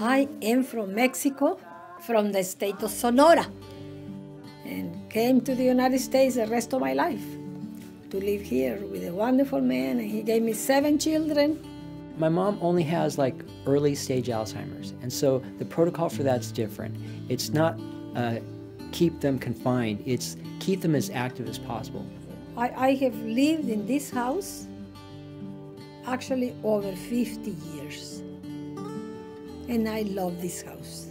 I am from Mexico, from the state of Sonora, and came to the United States the rest of my life to live here with a wonderful man, and he gave me 7 children. My mom only has like early stage Alzheimer's, and so the protocol for that's different. It's not keep them confined, it's keep them as active as possible. I have lived in this house actually over 50 years, and I love this house.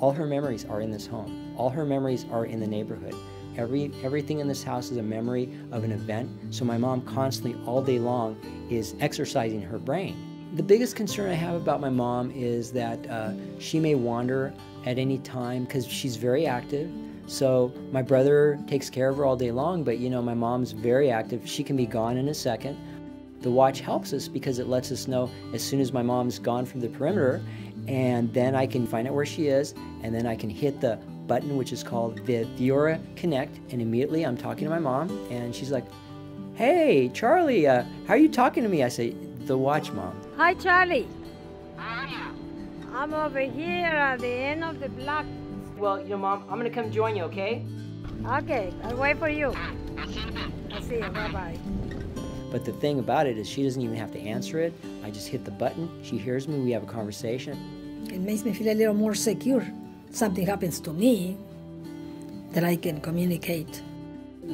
All her memories are in this home. All her memories are in the neighborhood. Everything in this house is a memory of an event, so my mom constantly, all day long, is exercising her brain. The biggest concern I have about my mom is that she may wander at any time because she's very active. So my brother takes care of her all day long, but you know, my mom's very active. She can be gone in a second. The watch helps us because it lets us know as soon as my mom's gone from the perimeter, and then I can find out where she is, and then I can hit the button, which is called the Theora Connect, and immediately I'm talking to my mom, and she's like, "Hey, Charlie, how are you talking to me?" I say, "The watch, Mom." "Hi, Charlie. I'm over here at the end of the block." "Well, you know, Mom, I'm gonna come join you, okay?" "Okay, I'll wait for you." "I'll see you, bye-bye." But the thing about it is she doesn't even have to answer it. I just hit the button, she hears me, we have a conversation. It makes me feel a little more secure. Something happens to me, that I can communicate.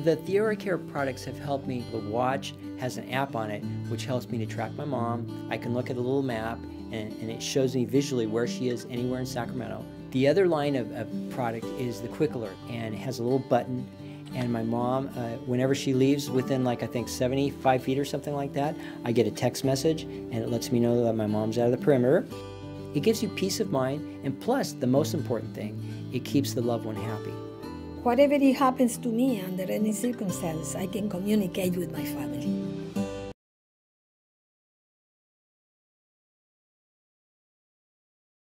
The TheoraCare products have helped me. The watch has an app on it, which helps me to track my mom. I can look at a little map, and it shows me visually where she is anywhere in Sacramento. The other line of product is the Quick Alert, and it has a little button. And my mom, whenever she leaves within like, I think 75 feet or something like that, I get a text message and it lets me know that my mom's out of the perimeter. It gives you peace of mind, and plus, the most important thing, it keeps the loved one happy. Whatever happens to me under any circumstance, I can communicate with my family.